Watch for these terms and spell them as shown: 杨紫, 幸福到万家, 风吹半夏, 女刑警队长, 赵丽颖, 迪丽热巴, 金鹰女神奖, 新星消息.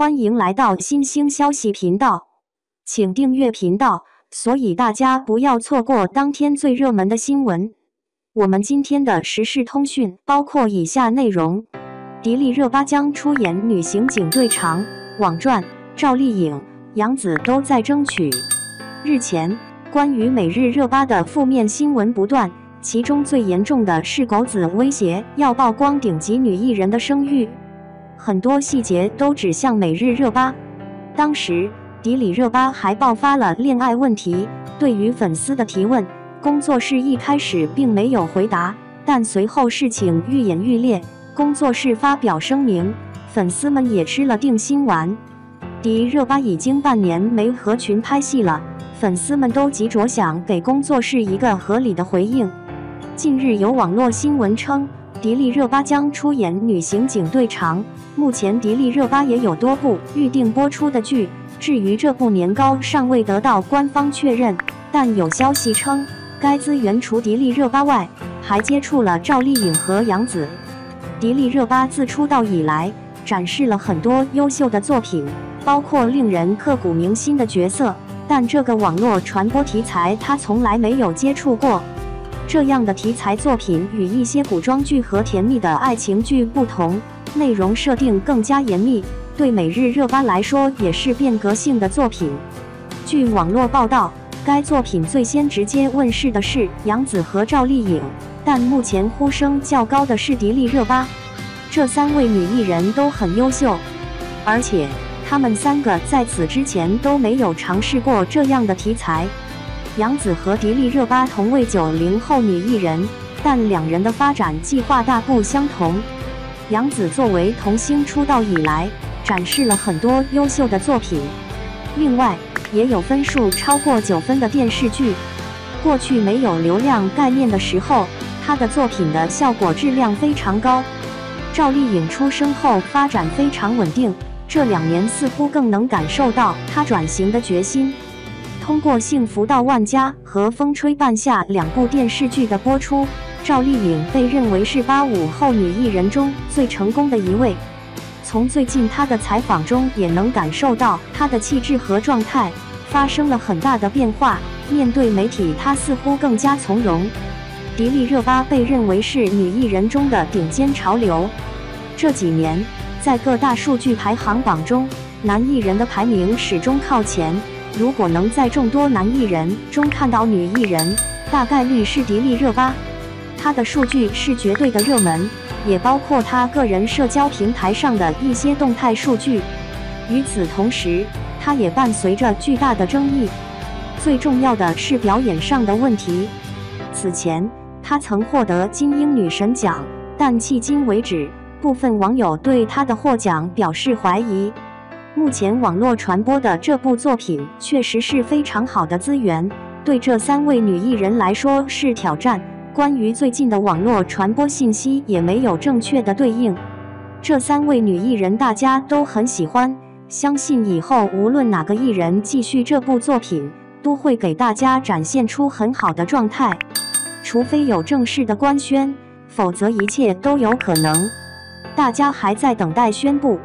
欢迎来到新星消息频道，请订阅频道，所以大家不要错过当天最热门的新闻。我们今天的时事通讯包括以下内容：迪丽热巴将出演女刑警队长，网传赵丽颖、杨紫都在争取。日前，关于每日热巴的负面新闻不断，其中最严重的是狗子威胁要曝光顶级女艺人的声誉。 很多细节都指向每日热巴。当时，迪丽热巴还爆发了恋爱问题。对于粉丝的提问，工作室一开始并没有回答，但随后事情愈演愈烈。工作室发表声明，粉丝们也吃了定心丸。迪丽热巴已经半年没合群拍戏了，粉丝们都急着想给工作室一个合理的回应。近日有网络新闻称， 迪丽热巴将出演女刑警队长。目前，迪丽热巴也有多部预定播出的剧。至于这部年糕，尚未得到官方确认，但有消息称，该资源除迪丽热巴外，还接触了赵丽颖和杨紫。迪丽热巴自出道以来，展示了很多优秀的作品，包括令人刻骨铭心的角色。但这个网络传播题材，她从来没有接触过。 这样的题材作品与一些古装剧和甜蜜的爱情剧不同，内容设定更加严密，对每日热巴来说也是变革性的作品。据网络报道，该作品最先直接问世的是杨紫和赵丽颖，但目前呼声较高的是迪丽热巴。这三位女艺人都很优秀，而且她们三个在此之前都没有尝试过这样的题材。 杨紫和迪丽热巴同为90后女艺人，但两人的发展计划大不相同。杨紫作为童星出道以来，展示了很多优秀的作品，另外也有分数超过9分的电视剧。过去没有流量概念的时候，她的作品的效果质量非常高。赵丽颖出生后发展非常稳定，这2年似乎更能感受到她转型的决心。 通过《幸福到万家》和《风吹半夏》2部电视剧的播出，赵丽颖被认为是85后女艺人中最成功的一位。从最近她的采访中也能感受到她的气质和状态发生了很大的变化。面对媒体，她似乎更加从容。迪丽热巴被认为是女艺人中的顶尖潮流。这几年，在各大数据排行榜中，男艺人的排名始终靠前。 如果能在众多男艺人中看到女艺人，大概率是迪丽热巴。她的数据是绝对的热门，也包括她个人社交平台上的一些动态数据。与此同时，她也伴随着巨大的争议。最重要的是表演上的问题。此前，她曾获得金鹰女神奖，但迄今为止，部分网友对她的获奖表示怀疑。 目前网络传播的这部作品确实是非常好的资源，对这3位女艺人来说是挑战。关于最近的网络传播信息也没有正确的对应。这3位女艺人大家都很喜欢，相信以后无论哪个艺人继续这部作品，都会给大家展现出很好的状态。除非有正式的官宣，否则一切都有可能。大家还在等待宣布。